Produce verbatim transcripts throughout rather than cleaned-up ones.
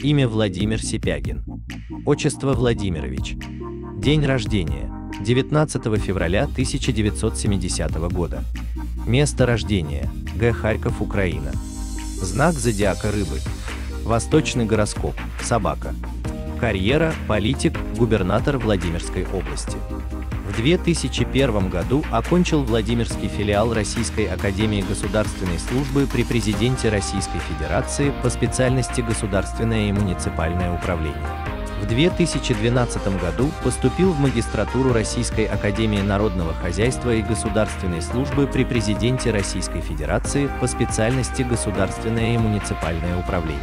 Имя Владимир Сипягин. Отчество Владимирович. День рождения – девятнадцатого февраля тысяча девятьсот семидесятого года. Место рождения – город Харьков, Украина. Знак зодиака Рыбы. Восточный гороскоп – собака. Карьера – политик, губернатор Владимирской области. В две тысячи первом году окончил Владимирский филиал Российской Академии государственной службы при президенте Российской Федерации по специальности «Государственное и муниципальное управление». В две тысячи двенадцатом году поступил в магистратуру Российской Академии народного хозяйства и государственной службы при президенте Российской Федерации по специальности «Государственное и муниципальное управление».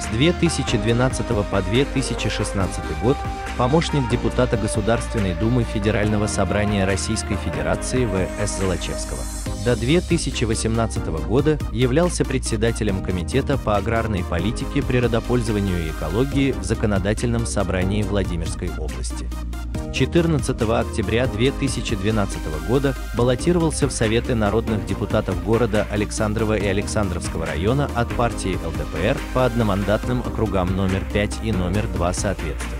С две тысячи двенадцатого по две тысячи шестнадцатый год помощник депутата Государственной думы Федерального собрания Российской Федерации В С Золочевского. До две тысячи восемнадцатого года являлся председателем Комитета по аграрной политике, природопользованию и экологии в Законодательном собрании Владимирской области. четырнадцатого октября две тысячи двенадцатого года баллотировался в Советы народных депутатов города Александрова и Александровского района от партии Л Д П Р по одномандатным округам номер пять и номер два соответственно.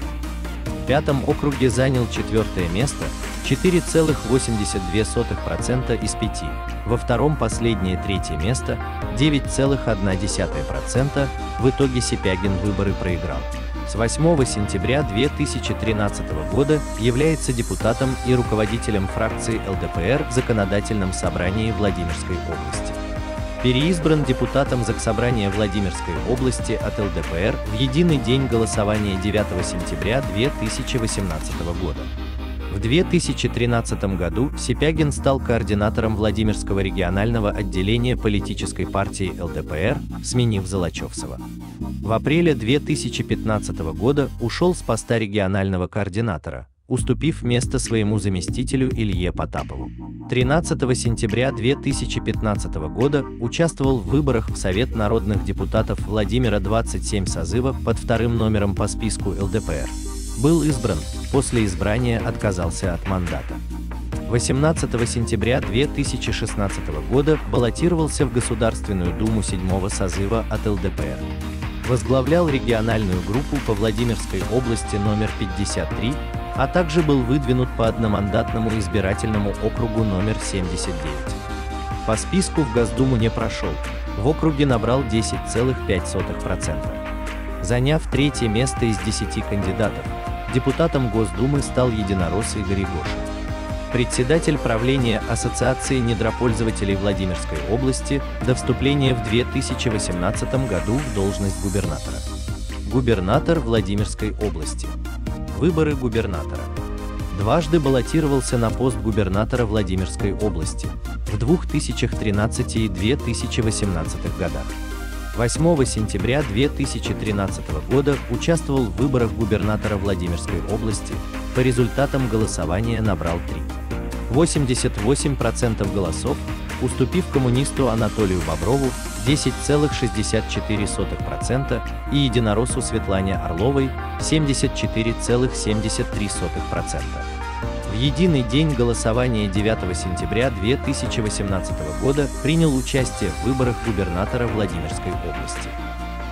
В пятом округе занял четвертое место, четыре целых восемьдесят две сотых процента из пяти, во втором последнее третье место, девять целых одна десятая процента, в итоге Сипягин выборы проиграл. С восьмого сентября две тысячи тринадцатого года является депутатом и руководителем фракции Л Д П Р в Законодательном собрании Владимирской области. Переизбран депутатом Заксобрания Владимирской области от Л Д П Р в единый день голосования девятого сентября две тысячи восемнадцатого года. В две тысячи тринадцатом году Сипягин стал координатором Владимирского регионального отделения политической партии Л Д П Р, сменив Золочевцева. В апреле две тысячи пятнадцатого года ушел с поста регионального координатора, уступив место своему заместителю Илье Потапову. тринадцатого сентября две тысячи пятнадцатого года участвовал в выборах в Совет народных депутатов Владимира двадцать семь созыва под вторым номером по списку Л Д П Р. Был избран, после избрания отказался от мандата. восемнадцатого сентября две тысячи шестнадцатого года баллотировался в Государственную думу седьмого созыва от Л Д П Р. Возглавлял региональную группу по Владимирской области номер пятьдесят три, а также был выдвинут по одномандатному избирательному округу номер семьдесят девять. По списку в Госдуму не прошел, в округе набрал десять целых пять десятых процента. Заняв третье место из десяти кандидатов, депутатом Госдумы стал единорос Игорь Гоша. Председатель правления Ассоциации недропользователей Владимирской области до вступления в две тысячи восемнадцатом году в должность губернатора. Губернатор Владимирской области. Выборы губернатора. Дважды баллотировался на пост губернатора Владимирской области в две тысячи тринадцатом и две тысячи восемнадцатом годах. восьмого сентября две тысячи тринадцатого года участвовал в выборах губернатора Владимирской области, по результатам голосования набрал три целых восемьдесят восемь сотых процента голосов, уступив коммунисту Анатолию Боброву десять целых шестьдесят четыре сотых процента и единороссу Светлане Орловой семьдесят четыре целых семьдесят три сотых процента. В единый день голосования девятого сентября две тысячи восемнадцатого года принял участие в выборах губернатора Владимирской области.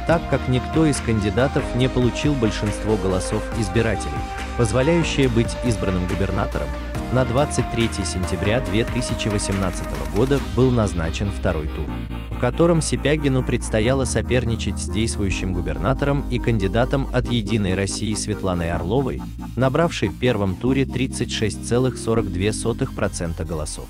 Так как никто из кандидатов не получил большинство голосов избирателей, позволяющее быть избранным губернатором, на двадцать третье сентября две тысячи восемнадцатого года был назначен второй тур, в котором Сипягину предстояло соперничать с действующим губернатором и кандидатом от «Единой России» Светланой Орловой, набравшей в первом туре тридцать шесть целых сорок две сотых процента голосов.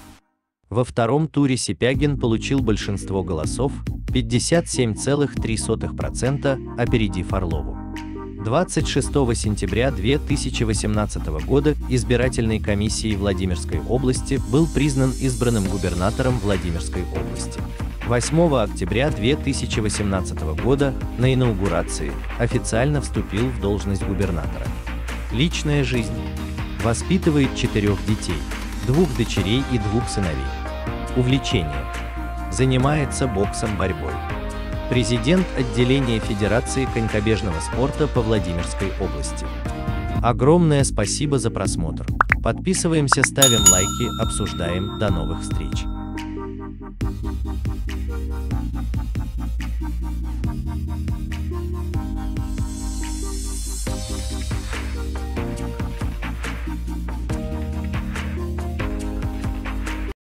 Во втором туре Сипягин получил большинство голосов, пятьдесят семь целых три десятых процента, опередив Орлову. двадцать шестого сентября две тысячи восемнадцатого года избирательной комиссией Владимирской области был признан избранным губернатором Владимирской области. восьмого октября две тысячи восемнадцатого года на инаугурации официально вступил в должность губернатора. Личная жизнь. Воспитывает четырех детей, двух дочерей и двух сыновей. Увлечение. Занимается боксом, борьбой. Президент отделения Федерации конькобежного спорта по Владимирской области. Огромное спасибо за просмотр. Подписываемся, ставим лайки, обсуждаем. До новых встреч.